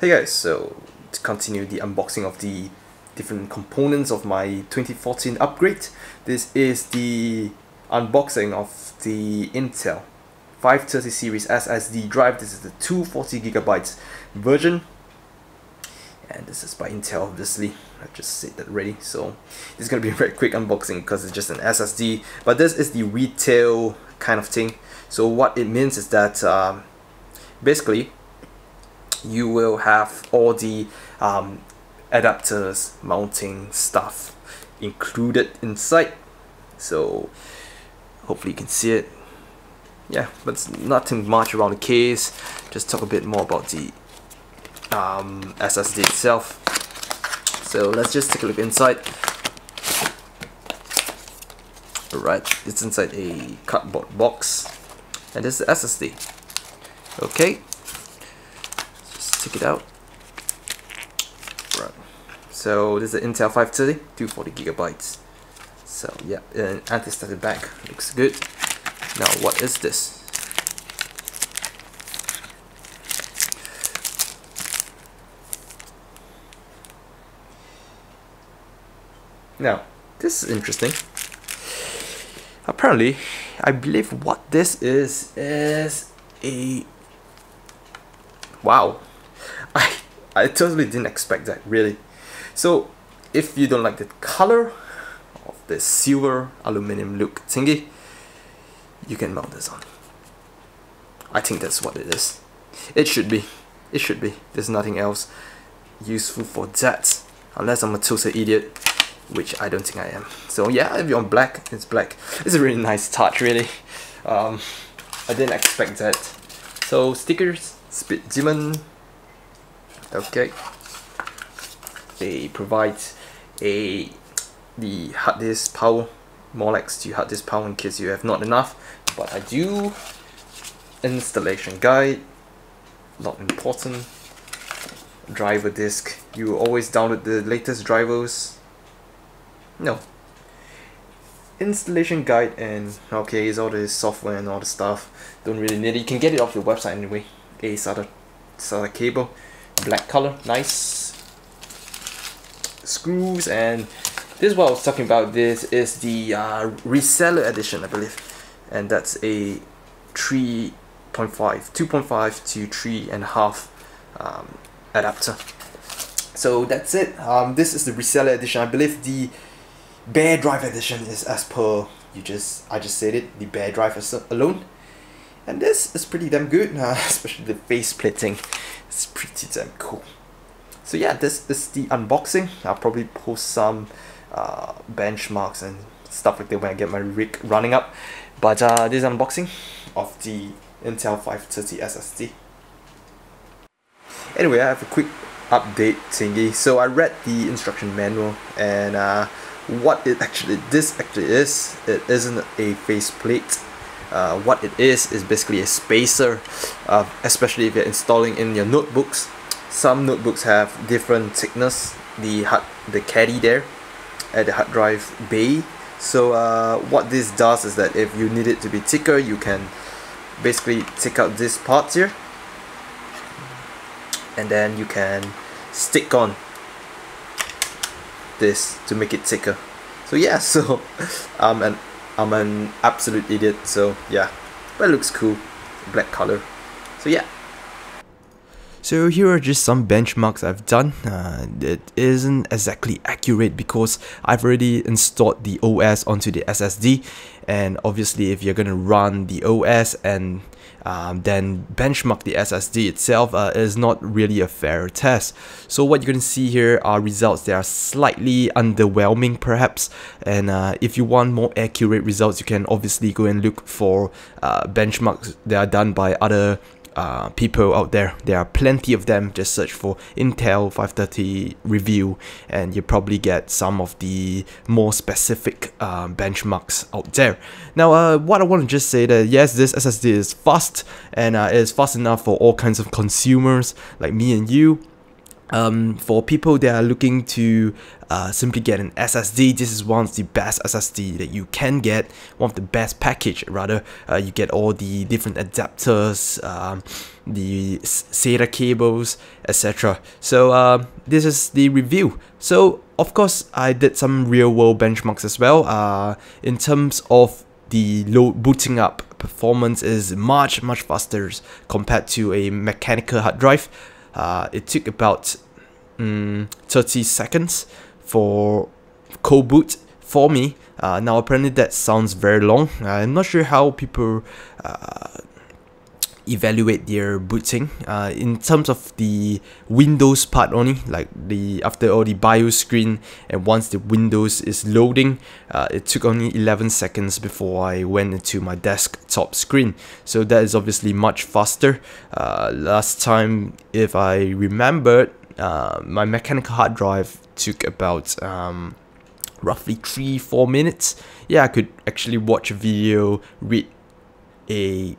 Hey guys, so to continue the unboxing of the different components of my 2014 upgrade, this is the unboxing of the Intel 530 series SSD drive. This is the 240GB version, and this is by Intel, obviously. I just said that already, so this is going to be a very quick unboxing because it's just an SSD, but this is the retail kind of thing. So what it means is that basically you will have all the adapters, mounting stuff included inside. So hopefully you can see it. Yeah, but it's nothing much around the case. Just talk a bit more about the SSD itself. So let's just take a look inside. Alright, it's inside a cardboard box, and this is the SSD. Okay, take it out. Right. So this is the Intel 530, 240GB. So yeah, an anti-static bag, looks good. Now what is this? Now this is interesting. Apparently, I believe what this is a wow. I totally didn't expect that, really. So if you don't like the color of this silver aluminum look thingy, you can mount this on. I think that's what it is. It should be. There's nothing else useful for that, unless I'm a total idiot, which I don't think I am. So yeah, if you're on black, it's black. It's a really nice touch, really. I didn't expect that. So stickers, Speed Demon. Okay, they provide the hard disk power, molex to hard disk power in case you have not enough, but I do. Installation guide, not important. Driver disk, you always download the latest drivers. No. Installation guide, and okay, it's all the software and all the stuff. Don't really need it. You can get it off your website anyway. A SATA cable. Black color, nice. Screws, and this is what I was talking about. This is the reseller edition, I believe, and that's a 2.5 to 3.5 adapter. So that's it. This is the reseller edition. I believe the bare drive edition is as per I just said it, the bare drive alone. And this is pretty damn good, especially the face plating. It's pretty damn cool. So yeah, this is the unboxing. I'll probably post some benchmarks and stuff like that when I get my rig running up. But this unboxing of the Intel 530 SSD. Anyway, I have a quick update thingy. So I read the instruction manual, and what it actually is, it isn't a faceplate. What it is basically a spacer, especially if you're installing in your notebooks. Some notebooks have different thickness, the caddy there at the hard drive bay. So what this does is that if you need it to be thicker, you can basically take out this part here, and then you can stick on this to make it thicker. So yeah, so and I'm an absolute idiot, so yeah, but it looks cool, black color, so yeah. So here are just some benchmarks I've done. It isn't exactly accurate because I've already installed the OS onto the SSD, and obviously if you're gonna run the OS and then benchmark the SSD itself, is not really a fair test. So what you're gonna see here are results that are slightly underwhelming perhaps, and if you want more accurate results, you can obviously go and look for benchmarks that are done by other people out there. There are plenty of them. Just search for Intel 530 review, and you probably get some of the more specific benchmarks out there. Now, what I want to just say that yes, this SSD is fast, and it is fast enough for all kinds of consumers like me and you. For people that are looking to simply get an SSD, this is one of the best SSD that you can get, one of the best package rather. You get all the different adapters, the SATA cables, etc. So this is the review. So of course I did some real world benchmarks as well. In terms of the load booting up, performance is much faster compared to a mechanical hard drive. It took about 30 seconds for cold boot for me. Now apparently that sounds very long. I'm not sure how people evaluate their booting in terms of the Windows part only, like the after all the BIOS screen and once the Windows is loading. It took only 11 seconds before I went into my desktop screen, so that is obviously much faster. Last time, if I remembered, my mechanical hard drive took about roughly 3-4 minutes. Yeah, I could actually watch a video, read a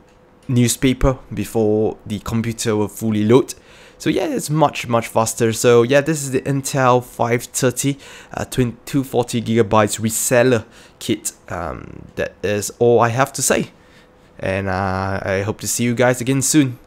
newspaper before the computer will fully load. So yeah, it's much faster. So yeah, this is the Intel 530 240GB reseller kit. That is all I have to say, and I hope to see you guys again soon.